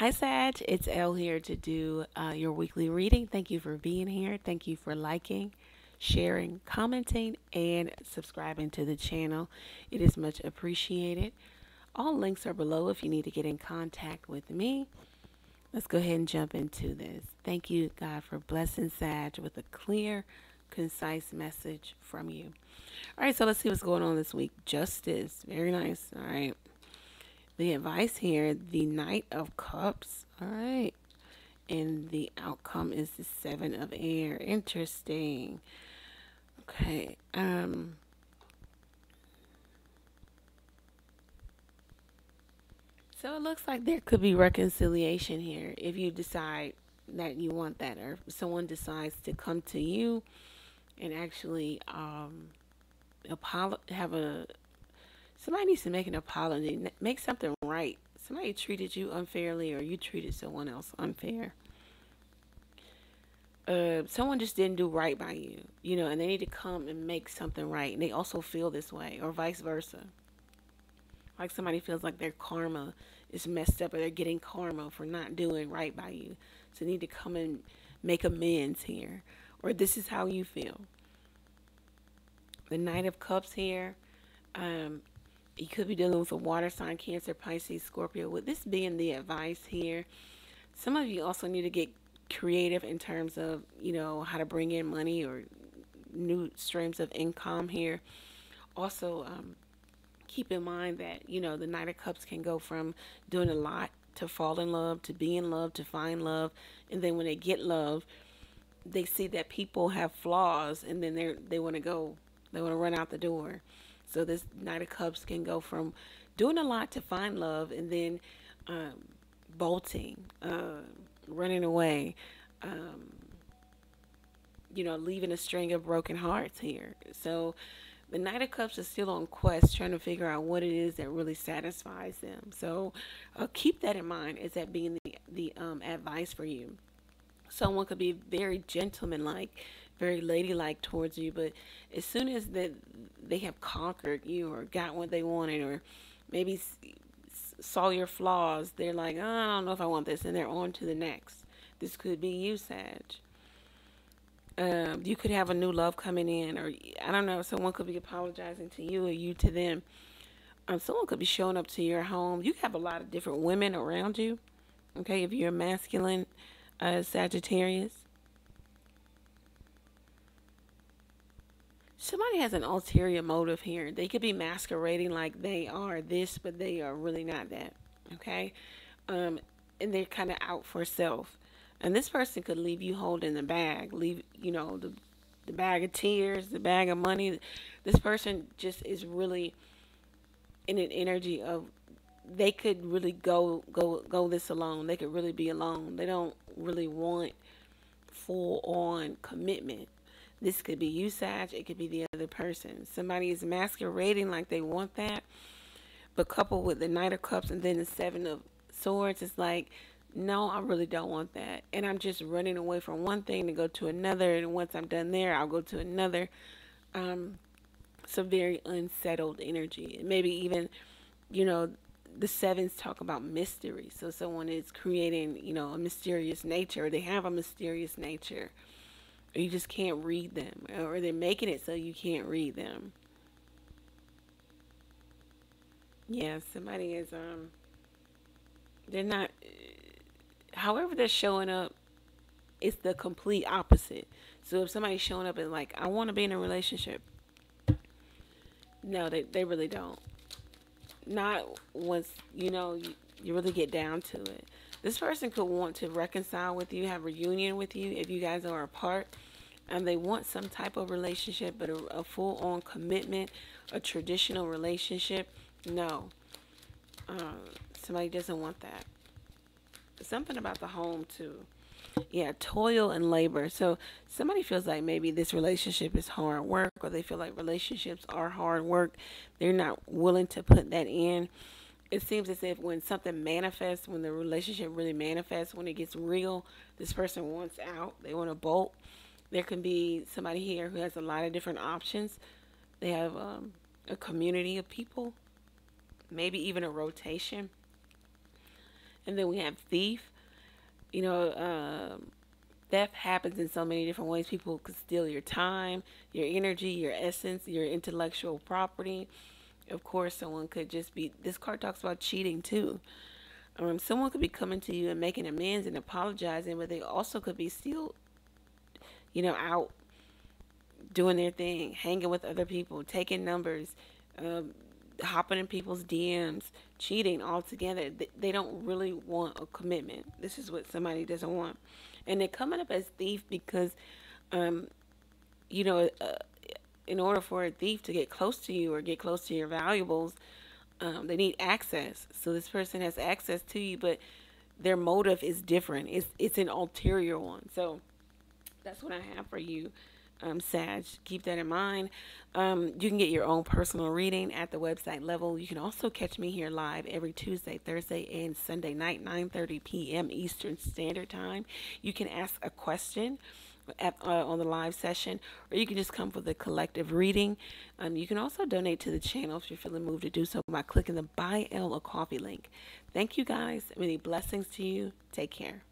Hi Sag, it's Elle here to do your weekly reading. Thank you for being here. Thank you for liking, sharing, commenting, and subscribing to the channel. It is much appreciated. All links are below if you need to get in contact with me. Let's go ahead and jump into this. Thank you, God, for blessing Sag with a clear, concise message from you. All right, so let's see what's going on this week. Justice, very nice. All right. The advice here, the Knight of Cups, all right, and the outcome is the Seven of Air. Interesting. Okay, so it looks like there could be reconciliation here if you decide that you want that, or if someone decides to come to you and actually somebody needs to make an apology. Make something right. Somebody treated you unfairly, or you treated someone else unfair. Someone just didn't do right by you, you know, and they need to come and make something right. And they also feel this way, or vice versa. Like somebody feels like their karma is messed up, or they're getting karma for not doing right by you. So they need to come and make amends here. Or this is how you feel. The Knight of Cups here. You could be dealing with a water sign, Cancer, Pisces, Scorpio. With this being the advice here, some of you also need to get creative in terms of, you know, how to bring in money or new streams of income here. Also, keep in mind that, you know, the Knight of Cups can go from doing a lot to fall in love, to be in love, to find love. And then when they get love, they see that people have flaws, and then they want to run out the door. So this Knight of Cups can go from doing a lot to find love, and then bolting, running away, you know, leaving a string of broken hearts here. So the Knight of Cups is still on quest, trying to figure out what it is that really satisfies them. So keep that in mind as that being the advice for you. Someone could be very gentlemanlike, very ladylike towards you, but as soon as they have conquered you or got what they wanted, or maybe saw your flaws, they're like, oh, I don't know if I want this, and they're on to the next. This could be you, Sag. You could have a new love coming in, or I don't know, someone could be apologizing to you or you to them. Someone could be showing up to your home. You have a lot of different women around you, okay, if you're masculine, Sagittarius. Somebody has an ulterior motive here. They could be masquerading like they are this, but they are really not that, okay? And they're kind of out for self. And this person could leave you holding the bag, leave, you know, the bag of tears, the bag of money. This person just is really in an energy of, they could really go this alone. They could really be alone. They don't really want full-on commitment. This could be you, Sag. It could be the other person. Somebody is masquerading like they want that. But coupled with the Knight of Cups and then the Seven of Swords, it's like, no, I really don't want that. And I'm just running away from one thing to go to another. And once I'm done there, I'll go to another. Some very unsettled energy. Maybe even, you know, the sevens talk about mystery. So someone is creating, you know, a mysterious nature. Or they have a mysterious nature. You just can't read them, or they're making it so you can't read them. Yeah, somebody is, they're not, however they're showing up, it's the complete opposite. So if somebody's showing up and like, I want to be in a relationship, no, they really don't. Not once, you know, you really get down to it. This person could want to reconcile with you, have a reunion with you if you guys are apart. And they want some type of relationship, but a full-on commitment, a traditional relationship. No. Somebody doesn't want that. Something about the home, too. Yeah, toil and labor. So somebody feels like maybe this relationship is hard work, or they feel like relationships are hard work. They're not willing to put that in. It seems as if when something manifests, when the relationship really manifests, when it gets real, this person wants out. They want to bolt. There can be somebody here who has a lot of different options. They have a community of people, maybe even a rotation. And then we have thief. You know, theft happens in so many different ways. People could steal your time, your energy, your essence, your intellectual property. Of course, someone could just be, this card talks about cheating too. Someone could be coming to you and making amends and apologizing, but they also could be still, you know, out doing their thing, hanging with other people, taking numbers, hopping in people's DMs, cheating altogether. They don't really want a commitment. This is what somebody doesn't want. And they're coming up as thief because, you know, in order for a thief to get close to you or get close to your valuables, they need access. So this person has access to you, but their motive is different. It's an ulterior one. So that's what I have for you, Sag. Keep that in mind. You can get your own personal reading at the website level. You can also catch me here live every Tuesday, Thursday, and Sunday night, 9:30 p.m. Eastern Standard Time. You can ask a question on the live session, or you can just come for the collective reading. You can also donate to the channel if you're feeling moved to do so by clicking the Buy Elle a Coffee link. Thank you guys. Many blessings to you. Take care.